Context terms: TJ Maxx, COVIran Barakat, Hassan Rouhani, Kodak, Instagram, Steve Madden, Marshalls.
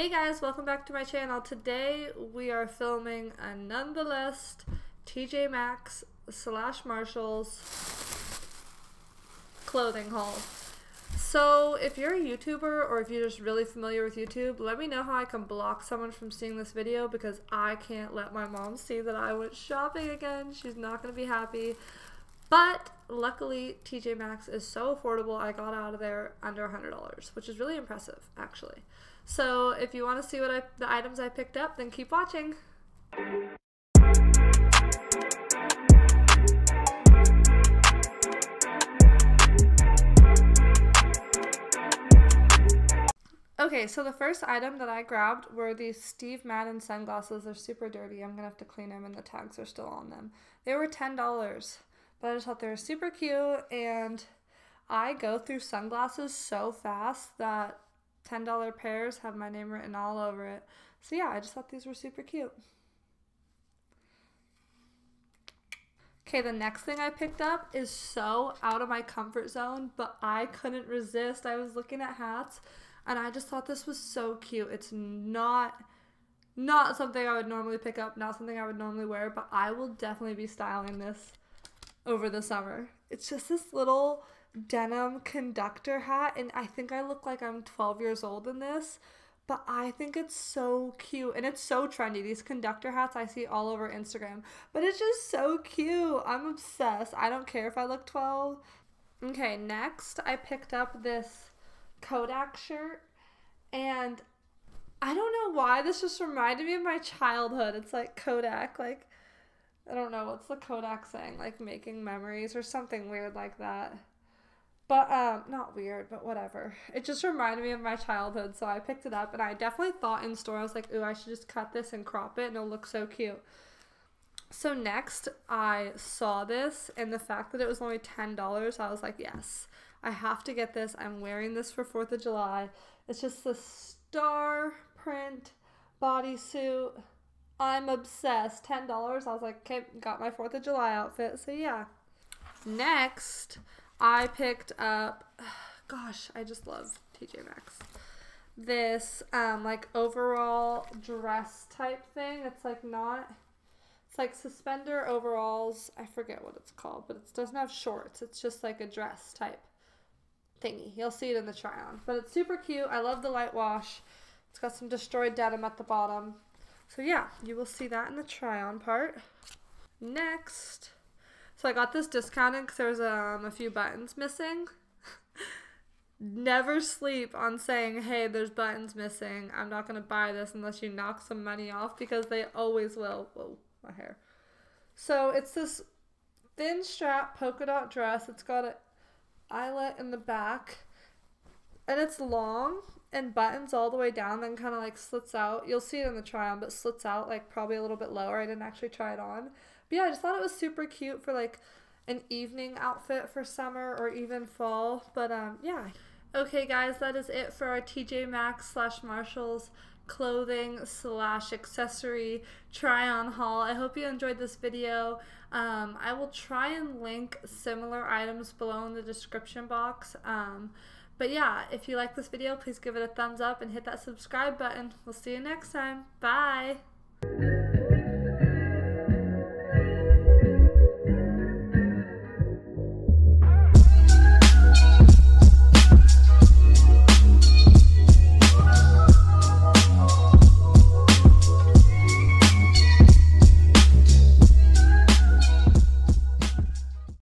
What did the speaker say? Hey guys, welcome back to my channel. Today we are filming a nonetheless TJ Maxx / Marshalls clothing haul. So if you're a YouTuber or if you're just really familiar with YouTube, let me know how I can block someone from seeing this video, because I can't let my mom see that I went shopping again. She's not going to be happy. But luckily TJ Maxx is so affordable, I got out of there under $100, which is really impressive actually. So if you want to see what the items I picked up, then keep watching. Okay, so the first item that I grabbed were these Steve Madden sunglasses. They're super dirty. I'm going to have to clean them, and the tags are still on them. They were $10, but I just thought they were super cute, and I go through sunglasses so fast that $10 pairs have my name written all over it. So yeah, I just thought these were super cute. Okay, the next thing I picked up is so out of my comfort zone, but I couldn't resist. I was looking at hats and I just thought this was so cute. It's not something I would normally pick up, not something I would normally wear, but I will definitely be styling this over the summer. It's just this little denim conductor hat, and I think I look like I'm 12 years old in this, but I think it's so cute and it's so trendy. These conductor hats I see all over Instagram, but it's just so cute. I'm obsessed. I don't care if I look 12. Okay, next I picked up this Kodak shirt, and I don't know why this just reminded me of my childhood. It's like Kodak, like, I don't know, what's the Kodak saying, like making memories or something weird like that. But, not weird, but whatever. It just reminded me of my childhood, so I picked it up, and I definitely thought in store, I was like, ooh, I should just cut this and crop it, and it'll look so cute. So next, I saw this, and the fact that it was only $10, I was like, yes, I have to get this. I'm wearing this for 4th of July. It's just the star print bodysuit. I'm obsessed. $10, I was like, okay, got my 4th of July outfit, so yeah. Next, I picked up, gosh, I just love TJ Maxx, this like overall dress type thing. It's like it's like suspender overalls. I forget what it's called, but it doesn't have shorts. It's just like a dress type thingy. You'll see it in the try on, but it's super cute. I love the light wash. It's got some destroyed denim at the bottom. So yeah, you will see that in the try on part. Next. So I got this discounted because there's a few buttons missing. Never sleep on saying, hey, there's buttons missing. I'm not going to buy this unless you knock some money off, because they always will. Whoa, my hair. So it's this thin strap polka dot dress. It's got an eyelet in the back, and it's long and buttons all the way down, then kind of like slits out. You'll see it in the try on, but slits out like probably a little bit lower. I didn't actually try it on. But yeah, I just thought it was super cute for like an evening outfit for summer or even fall. But yeah. Okay guys, that is it for our TJ Maxx / Marshalls clothing / accessory try on haul. I hope you enjoyed this video. I will try and link similar items below in the description box. But yeah, if you like this video, please give it a thumbs up and hit that subscribe button. We'll see you next time. Bye!